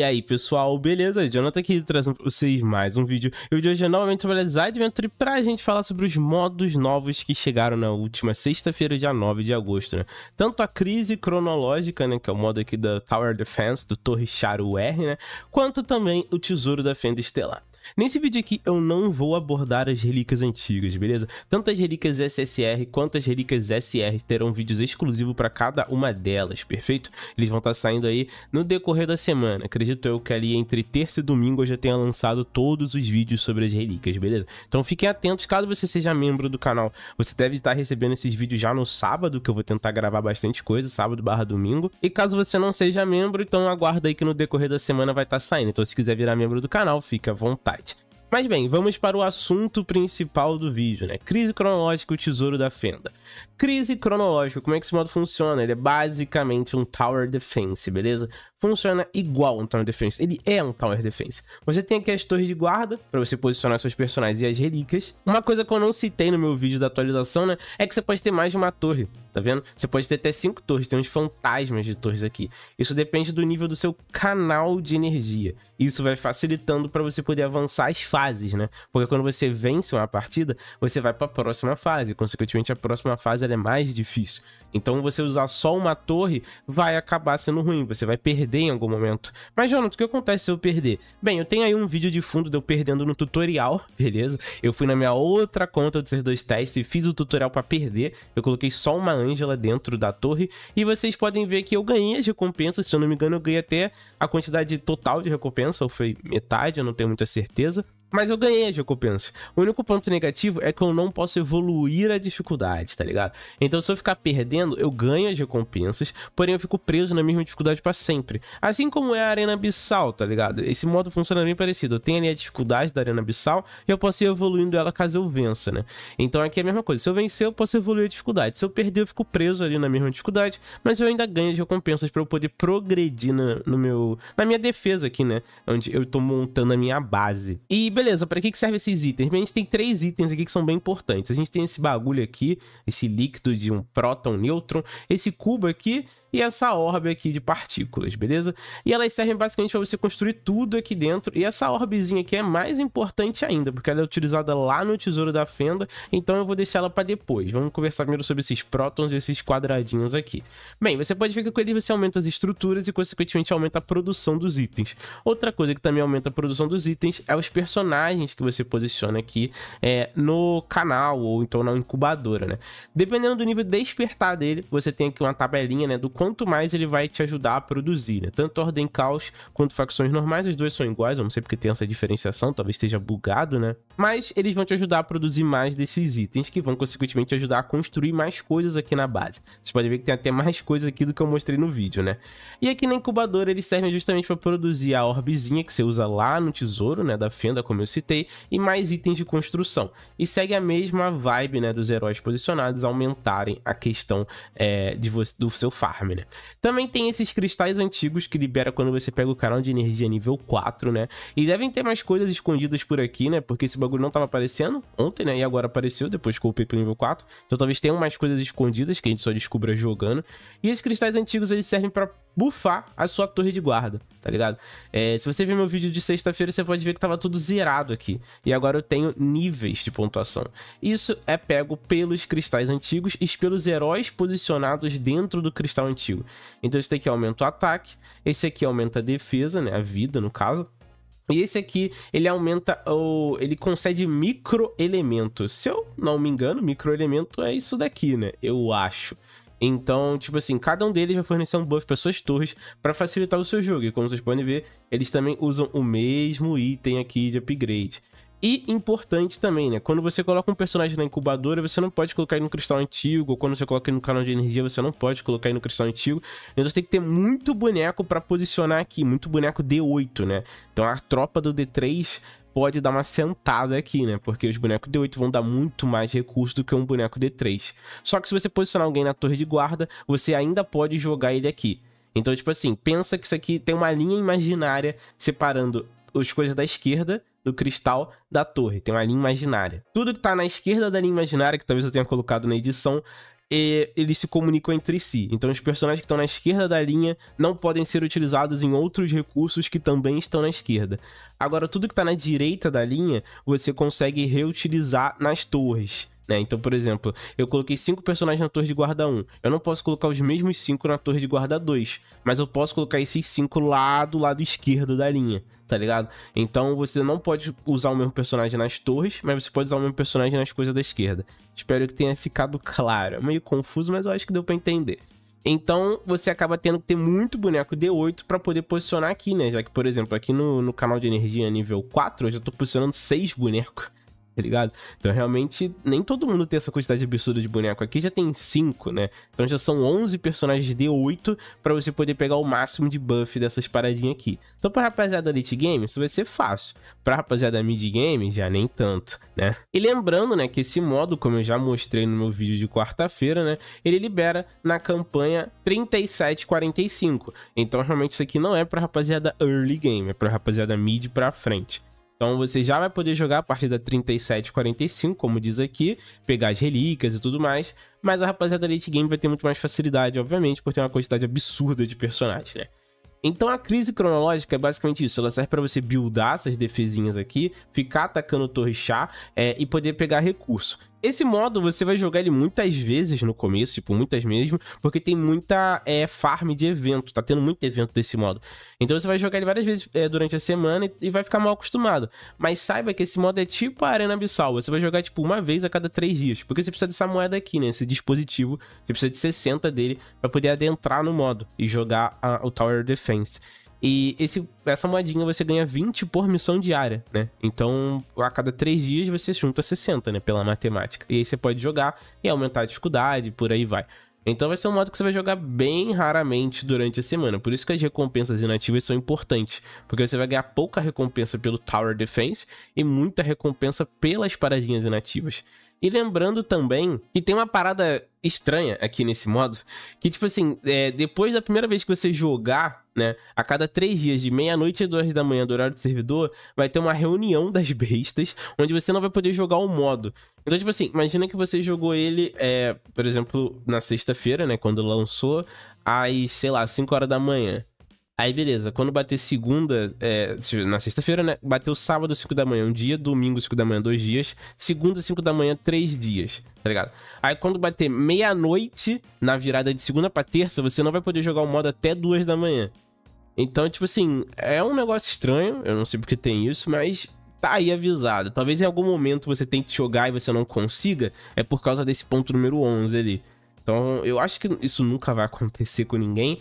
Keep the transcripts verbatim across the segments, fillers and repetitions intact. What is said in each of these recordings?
E aí, pessoal, beleza? Jonathan aqui trazendo pra vocês mais um vídeo. E o de hoje é novamente sobre a Adventure pra gente falar sobre os modos novos que chegaram na última sexta-feira, dia nove de agosto, né? Tanto a Crise Cronológica, né, que é o modo aqui da Tower Defense, do Torre Sharo R, né? Quanto também o Tesouro da Fenda Estelar. Nesse vídeo aqui eu não vou abordar as relíquias antigas, beleza? Tanto as relíquias S S R quanto as relíquias S R terão vídeos exclusivos para cada uma delas, perfeito? Eles vão estar saindo aí no decorrer da semana. Acredito eu que ali entre terça e domingo eu já tenha lançado todos os vídeos sobre as relíquias, beleza? Então fiquem atentos, caso você seja membro do canal, você deve estar recebendo esses vídeos já no sábado, que eu vou tentar gravar bastante coisa, sábado barra domingo. E caso você não seja membro, então aguarda aí que no decorrer da semana vai estar saindo. Então se quiser virar membro do canal, fica à vontade. Mas bem, vamos para o assunto principal do vídeo, né? Crise Cronológica e o Tesouro da Fenda. Crise Cronológica, como é que esse modo funciona? Ele é basicamente um Tower Defense, beleza? Funciona igual um Tower Defense, ele é um Tower Defense. Você tem aqui as torres de guarda, para você posicionar seus personagens e as relíquias. Uma coisa que eu não citei no meu vídeo da atualização, né? É que você pode ter mais de uma torre, tá vendo? Você pode ter até cinco torres, tem uns fantasmas de torres aqui. Isso depende do nível do seu canal de energia. Isso vai facilitando para você poder avançar as fases. Fases, né? Porque quando você vence uma partida, você vai para a próxima fase. Consequentemente, a próxima fase ela é mais difícil. Então, você usar só uma torre vai acabar sendo ruim. Você vai perder em algum momento. Mas, Jonathan, o que acontece se eu perder? Bem, eu tenho aí um vídeo de fundo de eu perdendo no tutorial, beleza? Eu fui na minha outra conta do C dois Testes e fiz o tutorial para perder. Eu coloquei só uma Ângela dentro da torre. E vocês podem ver que eu ganhei as recompensas. Se eu não me engano, eu ganhei até a quantidade total de recompensa. Ou foi metade, eu não tenho muita certeza. Mas eu ganhei as recompensas. O único ponto negativo é que eu não posso evoluir a dificuldade, tá ligado? Então se eu ficar perdendo, eu ganho as recompensas, porém eu fico preso na mesma dificuldade pra sempre. Assim como é a Arena Abissal, tá ligado? Esse modo funciona bem parecido. Eu tenho ali a dificuldade da Arena Abissal e eu posso ir evoluindo ela caso eu vença, né? Então aqui é a mesma coisa. Se eu vencer, eu posso evoluir a dificuldade. Se eu perder, eu fico preso ali na mesma dificuldade, mas eu ainda ganho as recompensas pra eu poder progredir na, no meu, na minha defesa aqui, né? Onde eu tô montando a minha base. E beleza, para que que serve esses itens? Bem, a gente tem três itens aqui que são bem importantes. A gente tem esse bagulho aqui, esse líquido de um próton, nêutron, esse cubo aqui e essa orbe aqui de partículas, beleza? E elas servem basicamente para você construir tudo aqui dentro. E essa orbezinha aqui é mais importante ainda, porque ela é utilizada lá no Tesouro da Fenda. Então eu vou deixar ela para depois. Vamos conversar primeiro sobre esses prótons e esses quadradinhos aqui. Bem, você pode ver que com eles você aumenta as estruturas e consequentemente aumenta a produção dos itens. Outra coisa que também aumenta a produção dos itens é os personagens que você posiciona aqui é, no canal ou então na incubadora, né? Dependendo do nível despertar dele, você tem aqui uma tabelinha, né, do quanto mais ele vai te ajudar a produzir, né? Tanto Ordem Caos quanto Facções Normais, os dois são iguais, eu não sei porque tem essa diferenciação, talvez esteja bugado, né? Mas eles vão te ajudar a produzir mais desses itens, que vão consequentemente te ajudar a construir mais coisas aqui na base. Vocês podem ver que tem até mais coisas aqui do que eu mostrei no vídeo, né? E aqui na incubadora eles servem justamente para produzir a orbezinha que você usa lá no tesouro, né, da fenda, como eu citei, e mais itens de construção. E segue a mesma vibe, né, dos heróis posicionados aumentarem a questão é, de você, do seu farm. Também tem esses cristais antigos que libera quando você pega o canal de energia nível quatro, né? E devem ter mais coisas escondidas por aqui, né? Porque esse bagulho não tava aparecendo ontem, né? E agora apareceu, depois que eu upei pro nível quatro. Então talvez tenham mais coisas escondidas que a gente só descubra jogando. E esses cristais antigos, eles servem pra bufar a sua torre de guarda, tá ligado? É, se você ver meu vídeo de sexta-feira, você pode ver que tava tudo zerado aqui. E agora eu tenho níveis de pontuação. Isso é pego pelos cristais antigos e pelos heróis posicionados dentro do cristal antigo. Então esse daqui aumenta o ataque, esse aqui aumenta a defesa, né? A vida, no caso. E esse aqui, ele aumenta, o, ele concede microelementos. Se eu não me engano, microelemento é isso daqui, né? Eu acho. Então, tipo assim, cada um deles vai fornecer um buff para suas torres para facilitar o seu jogo. E como vocês podem ver, eles também usam o mesmo item aqui de upgrade. E importante também, né? Quando você coloca um personagem na incubadora, você não pode colocar ele no cristal antigo. Ou quando você coloca ele no canal de energia, você não pode colocar ele no cristal antigo. Então você tem que ter muito boneco para posicionar aqui. Muito boneco D oito, né? Então a tropa do D três... pode dar uma sentada aqui, né? Porque os bonecos D oito vão dar muito mais recurso do que um boneco D três. Só que se você posicionar alguém na torre de guarda, você ainda pode jogar ele aqui. Então, tipo assim, pensa que isso aqui tem uma linha imaginária separando as coisas da esquerda do cristal da torre. Tem uma linha imaginária. Tudo que tá na esquerda da linha imaginária, que talvez eu tenha colocado na edição, e eles se comunicam entre si. Então os personagens que estão na esquerda da linha não podem ser utilizados em outros recursos que também estão na esquerda. Agora, tudo que está na direita da linha, você consegue reutilizar nas torres. Então, por exemplo, eu coloquei cinco personagens na torre de guarda um. Eu não posso colocar os mesmos cinco na torre de guarda dois, mas eu posso colocar esses cinco lá do lado esquerdo da linha, tá ligado? Então você não pode usar o mesmo personagem nas torres, mas você pode usar o mesmo personagem nas coisas da esquerda. Espero que tenha ficado claro. É meio confuso, mas eu acho que deu pra entender. Então você acaba tendo que ter muito boneco D oito para poder posicionar aqui, né? Já que, por exemplo, aqui no, no canal de energia nível quatro, eu já tô posicionando seis bonecos, tá ligado? Então realmente nem todo mundo tem essa quantidade absurda de boneco. Aqui já tem cinco, né? Então já são onze personagens D oito pra você poder pegar o máximo de buff dessas paradinhas aqui. Então pra rapaziada Elite Game isso vai ser fácil. Pra rapaziada Mid Game já nem tanto, né? E lembrando, né, que esse modo, como eu já mostrei no meu vídeo de quarta-feira, né, ele libera na campanha trinta e sete quarenta e cinco. Então realmente isso aqui não é pra rapaziada Early Game, é pra rapaziada Mid pra frente. Então você já vai poder jogar a partir da trinta e sete quarenta e cinco, como diz aqui, pegar as relíquias e tudo mais, mas a rapaziada da Late Game vai ter muito mais facilidade, obviamente, por ter uma quantidade absurda de personagens, né? Então a crise cronológica é basicamente isso, ela serve pra você buildar essas defesinhas aqui, ficar atacando o Torre Shá é, e poder pegar recurso. Esse modo você vai jogar ele muitas vezes no começo, tipo, muitas mesmo, porque tem muita é, farm de evento, tá tendo muito evento desse modo. Então você vai jogar ele várias vezes é, durante a semana e, e vai ficar mal acostumado. Mas saiba que esse modo é tipo a Arena Abissal, você vai jogar tipo uma vez a cada três dias, porque você precisa dessa moeda aqui, né, esse dispositivo, você precisa de sessenta dele pra poder adentrar no modo e jogar a, o Tower Defense. E esse, essa moedinha você ganha vinte por missão diária, né? Então, a cada três dias você junta sessenta, né? Pela matemática. E aí você pode jogar e aumentar a dificuldade, por aí vai. Então vai ser um modo que você vai jogar bem raramente durante a semana. Por isso que as recompensas inativas são importantes. Porque você vai ganhar pouca recompensa pelo Tower Defense e muita recompensa pelas paradinhas inativas. E lembrando também que tem uma parada estranha aqui nesse modo, que tipo assim, é, depois da primeira vez que você jogar, né, a cada três dias, de meia-noite e duas da manhã do horário do servidor, vai ter uma reunião das bestas, onde você não vai poder jogar o modo. Então tipo assim, imagina que você jogou ele, é, por exemplo, na sexta-feira, né, quando lançou, às, sei lá, cinco horas da manhã. Aí beleza, quando bater segunda, é, na sexta-feira, né, bateu sábado cinco da manhã um dia, domingo cinco da manhã dois dias, segunda cinco da manhã três dias, tá ligado? Aí quando bater meia-noite, na virada de segunda pra terça, você não vai poder jogar o modo até duas da manhã. Então, tipo assim, é um negócio estranho, eu não sei porque tem isso, mas tá aí avisado. Talvez em algum momento você tente jogar e você não consiga, é por causa desse ponto número onze ali. Então, eu acho que isso nunca vai acontecer com ninguém.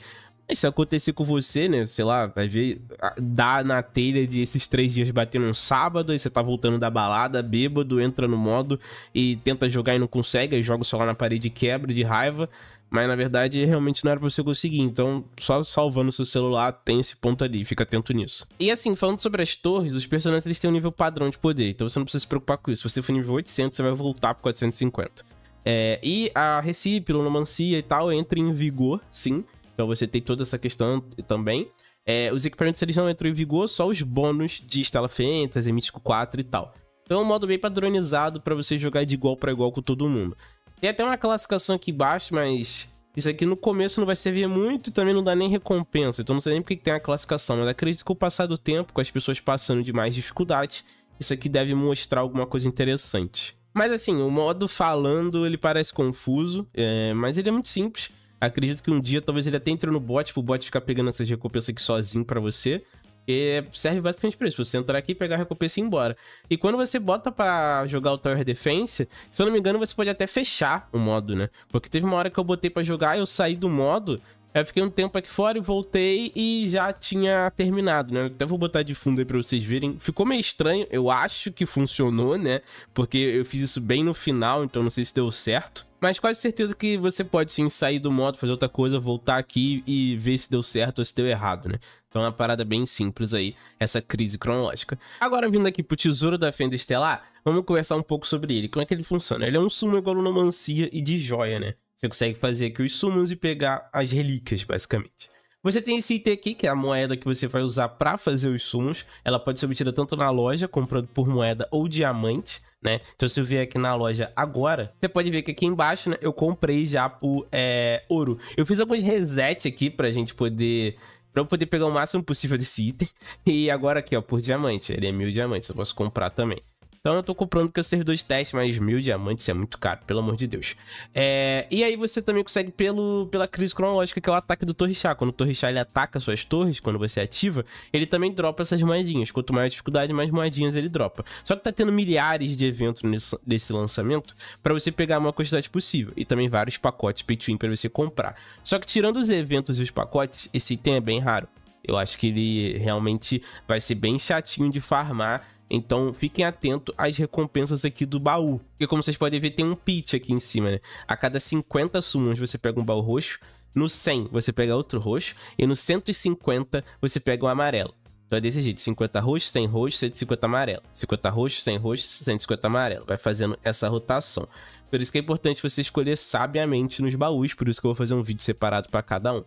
E se acontecer com você, né, sei lá, vai ver, dá na telha de esses três dias batendo um sábado, aí você tá voltando da balada, bêbado, entra no modo e tenta jogar e não consegue, aí joga o celular na parede e quebra de raiva, mas na verdade realmente não era pra você conseguir, então só salvando seu celular tem esse ponto ali, fica atento nisso. E assim, falando sobre as torres, os personagens eles têm um nível padrão de poder, então você não precisa se preocupar com isso, se você for nível oitocentos você vai voltar pro quatrocentos e cinquanta. É, e a Recipe, Lunomancia e tal entra em vigor, sim. Então você tem toda essa questão também. É, os equipamentos eles não entram em vigor, só os bônus de Stella Fantasy, Mítico quatro e tal. Então é um modo bem padronizado para você jogar de igual para igual com todo mundo. Tem até uma classificação aqui embaixo, mas isso aqui no começo não vai servir muito e também não dá nem recompensa. Então não sei nem porque tem a classificação, mas acredito que com o passar do tempo, com as pessoas passando de mais dificuldades, isso aqui deve mostrar alguma coisa interessante. Mas assim, o modo falando ele parece confuso, é, mas ele é muito simples. Acredito que um dia talvez ele até entre no bot, pro bot ficar pegando essas recompensas aqui sozinho pra você. E serve basicamente pra isso, você entrar aqui, pegar a recompensa e ir embora. E quando você bota pra jogar o Tower Defense, se eu não me engano você pode até fechar o modo, né? Porque teve uma hora que eu botei pra jogar, eu saí do modo, aí eu fiquei um tempo aqui fora e voltei e já tinha terminado, né? Eu até vou botar de fundo aí pra vocês verem. Ficou meio estranho, eu acho que funcionou, né? Porque eu fiz isso bem no final, então não sei se deu certo. Mas quase certeza que você pode sim sair do modo, fazer outra coisa, voltar aqui e ver se deu certo ou se deu errado, né? Então é uma parada bem simples aí, essa crise cronológica. Agora vindo aqui pro Tesouro da Fenda Estelar, vamos conversar um pouco sobre ele. Como é que ele funciona? Ele é um sumo igual a Lunomancia e de joia, né? Você consegue fazer aqui os summons e pegar as relíquias, basicamente. Você tem esse item aqui, que é a moeda que você vai usar para fazer os summons. Ela pode ser obtida tanto na loja, comprando por moeda ou diamante. né? Então, se eu vier aqui na loja agora, você pode ver que aqui embaixo, né, eu comprei já por é, ouro. Eu fiz alguns resets aqui pra gente poder... Pra eu poder pegar o máximo possível desse item. E agora aqui, ó, por diamante. Ele é mil diamantes, eu posso comprar também. Então eu tô comprando porque eu sei dois testes, mas mil diamantes é muito caro, pelo amor de Deus. É... E aí você também consegue pelo... pela crise cronológica, que é o ataque do Torre Sharo. Quando o Torre Sharo, ele ataca suas torres, quando você ativa, ele também dropa essas moedinhas. Quanto maior a dificuldade, mais moedinhas ele dropa. Só que tá tendo milhares de eventos nesse, nesse lançamento pra você pegar a maior quantidade possível. E também vários pacotes pay to win pra você comprar. Só que tirando os eventos e os pacotes, esse item é bem raro. Eu acho que ele realmente vai ser bem chatinho de farmar. Então, fiquem atentos às recompensas aqui do baú. Porque, como vocês podem ver, tem um pitch aqui em cima, né? A cada cinquenta summons, você pega um baú roxo. No cem, você pega outro roxo. E no cento e cinquenta, você pega um amarelo. Então, é desse jeito. cinquenta roxo, cem roxo, cento e cinquenta amarelo. cinquenta roxo, cem roxo, cento e cinquenta amarelo. Vai fazendo essa rotação. Por isso que é importante você escolher sabiamente nos baús. Por isso que eu vou fazer um vídeo separado para cada um.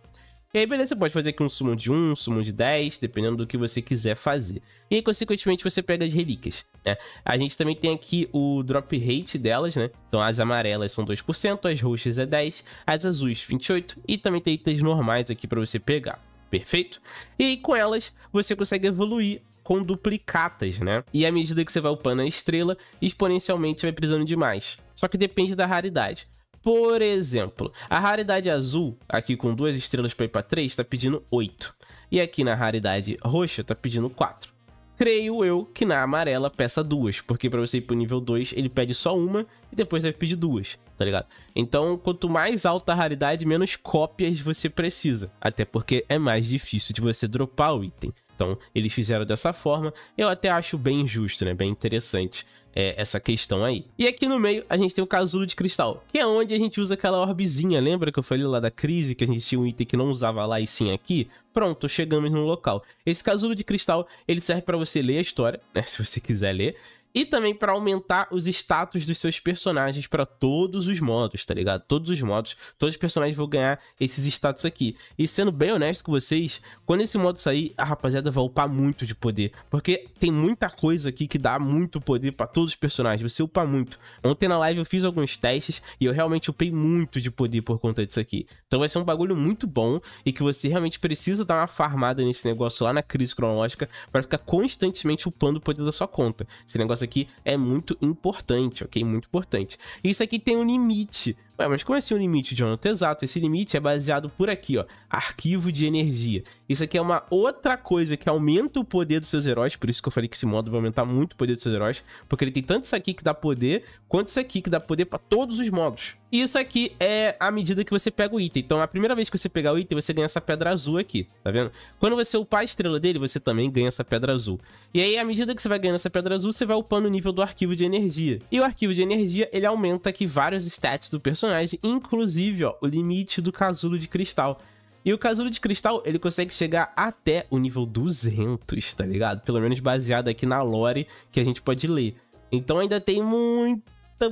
E aí, beleza, você pode fazer aqui um summon de um, um summon de dez, dependendo do que você quiser fazer. E aí, consequentemente, você pega as relíquias, né? A gente também tem aqui o drop rate delas, né? Então, as amarelas são dois por cento, as roxas é dez por cento, as azuis vinte e oito por cento e também tem itens normais aqui para você pegar, perfeito? E aí, com elas, você consegue evoluir com duplicatas, né? E à medida que você vai upando a estrela, exponencialmente você vai precisando de mais. Só que depende da raridade. Por exemplo, a raridade azul, aqui com duas estrelas para ir para três, está pedindo oito. E aqui na raridade roxa, está pedindo quatro. Creio eu que na amarela peça duas, porque para você ir para o nível dois, ele pede só uma e depois deve pedir duas, tá ligado? Então, quanto mais alta a raridade, menos cópias você precisa. Até porque é mais difícil de você dropar o item. Então, eles fizeram dessa forma. Eu até acho bem justo, né? Bem interessante. É, essa questão aí. E aqui no meio a gente tem o casulo de cristal, que é onde a gente usa aquela orbezinha. Lembra que eu falei lá da crise, que a gente tinha um item que não usava lá e sim aqui? Pronto, chegamos no local. Esse casulo de cristal, ele serve pra você ler a história, né, se você quiser ler. E também para aumentar os status dos seus personagens para todos os modos, tá ligado? Todos os modos, todos os personagens vão ganhar esses status aqui. E sendo bem honesto com vocês, quando esse modo sair, a rapaziada vai upar muito de poder. Porque tem muita coisa aqui que dá muito poder para todos os personagens, você upa muito. Ontem na live eu fiz alguns testes e eu realmente upei muito de poder por conta disso aqui. Então vai ser um bagulho muito bom e que você realmente precisa dar uma farmada nesse negócio lá na crise cronológica para ficar constantemente upando o poder da sua conta. Esse negócio aqui é muito importante, ok? Muito importante. Isso aqui tem um limite. Ué, mas como é assim um limite, Jonathan? Exato, esse limite é baseado por aqui, ó. Arquivo de energia. Isso aqui é uma outra coisa que aumenta o poder dos seus heróis. Por isso que eu falei que esse modo vai aumentar muito o poder dos seus heróis. Porque ele tem tanto isso aqui que dá poder, quanto isso aqui que dá poder pra todos os modos. E isso aqui é à medida que você pega o item. Então, a primeira vez que você pegar o item, você ganha essa pedra azul aqui, tá vendo? Quando você upar a estrela dele, você também ganha essa pedra azul. E aí, à medida que você vai ganhando essa pedra azul, você vai upando o nível do arquivo de energia. E o arquivo de energia, ele aumenta aqui vários stats do personagem. personagem, inclusive, ó, o limite do casulo de cristal. E o casulo de cristal, ele consegue chegar até o nível duzentos, tá ligado? Pelo menos baseado aqui na lore que a gente pode ler. Então ainda tem muito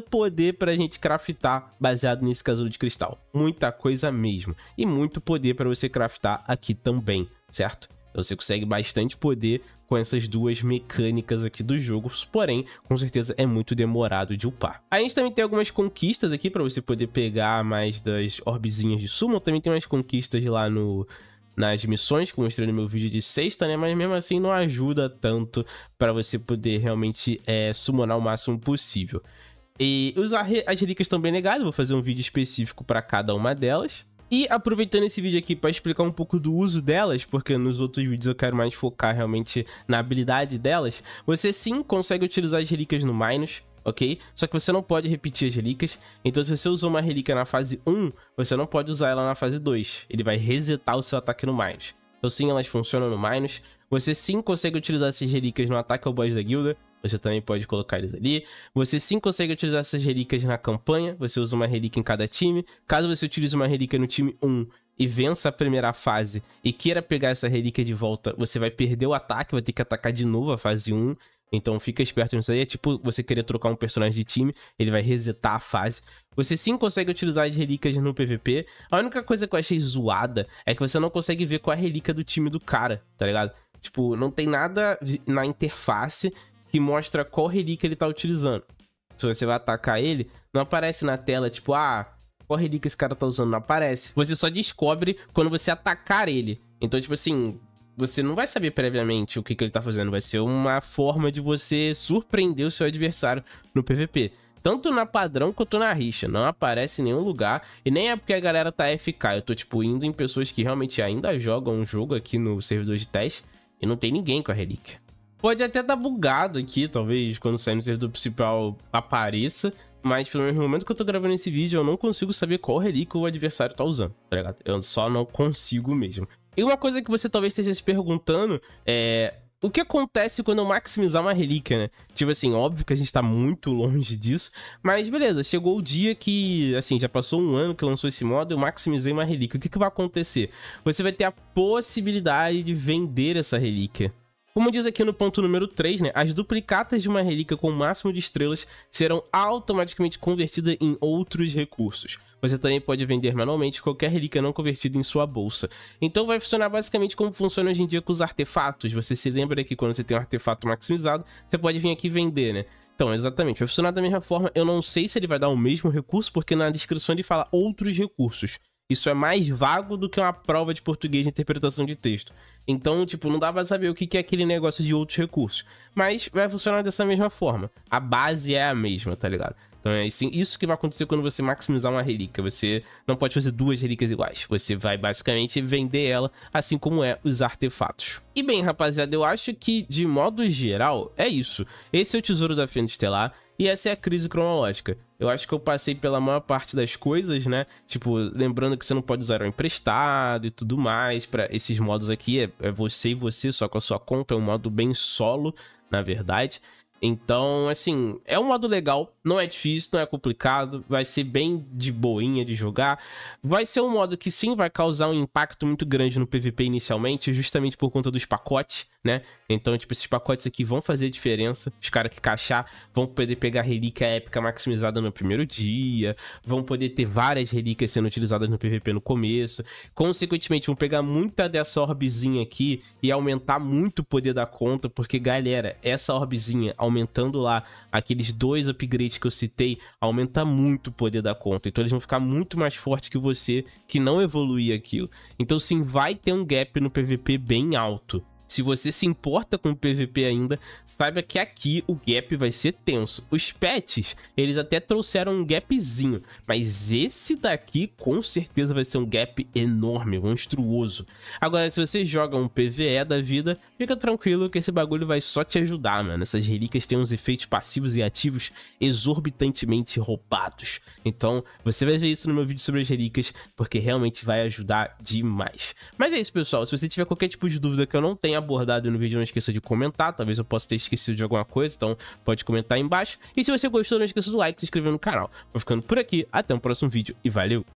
poder pra gente craftar baseado nesse casulo de cristal. Muita coisa mesmo. E muito poder pra você craftar aqui também, certo? Então você consegue bastante poder com essas duas mecânicas aqui do jogo, porém, com certeza é muito demorado de upar. A gente também tem algumas conquistas aqui para você poder pegar mais das orbezinhas de summon. Também tem umas conquistas lá no... nas missões que eu mostrei no meu vídeo de sexta, né? Mas mesmo assim não ajuda tanto para você poder realmente é, summonar o máximo possível. E usar as relíquias estão bem legais, eu vou fazer um vídeo específico para cada uma delas. E aproveitando esse vídeo aqui para explicar um pouco do uso delas, porque nos outros vídeos eu quero mais focar realmente na habilidade delas, você sim consegue utilizar as relíquias no Minus, ok? Só que você não pode repetir as relíquias, então se você usou uma relíquia na fase um, você não pode usar ela na fase dois, ele vai resetar o seu ataque no Minus. Então sim, elas funcionam no Minus, você sim consegue utilizar essas relíquias no ataque ao boss da guilda, você também pode colocar eles ali. Você sim consegue utilizar essas relíquias na campanha. Você usa uma relíquia em cada time. Caso você utilize uma relíquia no time um e vença a primeira fase e queira pegar essa relíquia de volta, você vai perder o ataque, vai ter que atacar de novo a fase um. Então fica esperto nisso aí. É tipo você querer trocar um personagem de time, ele vai resetar a fase. Você sim consegue utilizar as relíquias no P V P. A única coisa que eu achei zoada é que você não consegue ver qual é a relíquia do time do cara, tá ligado? Tipo, não tem nada na interface que mostra qual relíquia ele tá utilizando. se você vai atacar ele, não aparece na tela, tipo, ah, qual relíquia esse cara tá usando, não aparece. Você só descobre quando você atacar ele. Então, tipo assim, você não vai saber previamente o que, que ele tá fazendo. Vai ser uma forma de você surpreender o seu adversário no P V P. Tanto na padrão quanto na rixa. Não aparece em nenhum lugar. E nem é porque a galera tá A F K. Eu tô, tipo, indo em pessoas que realmente ainda jogam um jogo aqui no servidor de teste. E não tem ninguém com a relíquia. Pode até tá bugado aqui. Talvez quando sair no servidor principal apareça. Mas pelo menos no momento que eu tô gravando esse vídeo, eu não consigo saber qual relíquia o adversário tá usando. Tá ligado? Eu só não consigo mesmo. E uma coisa que você talvez esteja se perguntando é... o que acontece quando eu maximizar uma relíquia, né? Tipo assim, óbvio que a gente tá muito longe disso, mas beleza, chegou o dia que, assim, já passou um ano que lançou esse modo, eu maximizei uma relíquia. O que que vai acontecer? Você vai ter a possibilidade de vender essa relíquia. Como diz aqui no ponto número três, né? As duplicatas de uma relíquia com o máximo de estrelas serão automaticamente convertidas em outros recursos. Você também pode vender manualmente qualquer relíquia não convertida em sua bolsa. Então vai funcionar basicamente como funciona hoje em dia com os artefatos. Você se lembra que quando você tem um artefato maximizado, você pode vir aqui vender, né? Então, exatamente, vai funcionar da mesma forma. Eu não sei se ele vai dar o mesmo recurso, porque na descrição ele fala outros recursos. Isso é mais vago do que uma prova de português de interpretação de texto. Então, tipo, não dá pra saber o que é aquele negócio de outros recursos. Mas vai funcionar dessa mesma forma. A base é a mesma, tá ligado? Então é isso que vai acontecer quando você maximizar uma relíquia. Você não pode fazer duas relíquias iguais. Você vai basicamente vender ela, assim como é os artefatos. E bem, rapaziada, eu acho que de modo geral é isso. Esse é o Tesouro da Fenda Estelar e essa é a Crise Cronológica. Eu acho que eu passei pela maior parte das coisas, né? Tipo, lembrando que você não pode usar o emprestado e tudo mais. Pra esses modos aqui é, é você e você, só com a sua conta. É um modo bem solo, na verdade. Então, assim, é um modo legal. Não é difícil, não é complicado. Vai ser bem de boinha de jogar. Vai ser um modo que sim vai causar um impacto muito grande no P V P inicialmente, justamente por conta dos pacotes, né? Então, tipo, esses pacotes aqui vão fazer diferença. Os caras que caixar vão poder pegar relíquia épica maximizada no primeiro dia, vão poder ter várias relíquias sendo utilizadas no P V P no começo. Consequentemente, vão pegar muita dessa orbezinha aqui e aumentar muito o poder da conta, porque, galera, essa orbezinha, aumentando lá aqueles dois upgrades que eu citei, aumenta muito o poder da conta. Então, eles vão ficar muito mais fortes que você que não evoluir aquilo. Então, sim, vai ter um gap no P V P bem alto. Se você se importa com o P V P ainda, saiba que aqui o gap vai ser tenso. Os pets, eles até trouxeram um gapzinho, mas esse daqui com certeza vai ser um gap enorme, monstruoso. Agora, se você joga um P V E da vida, fica tranquilo que esse bagulho vai só te ajudar, mano. Essas relíquias têm uns efeitos passivos e ativos exorbitantemente roubados. Então, você vai ver isso no meu vídeo sobre as relíquias, porque realmente vai ajudar demais. Mas é isso, pessoal. Se você tiver qualquer tipo de dúvida que eu não tenha abordado no vídeo, não esqueça de comentar. Talvez eu possa ter esquecido de alguma coisa, então pode comentar aí embaixo. E se você gostou, não esqueça do like e se inscrever no canal. Vou ficando por aqui, até o próximo vídeo e valeu!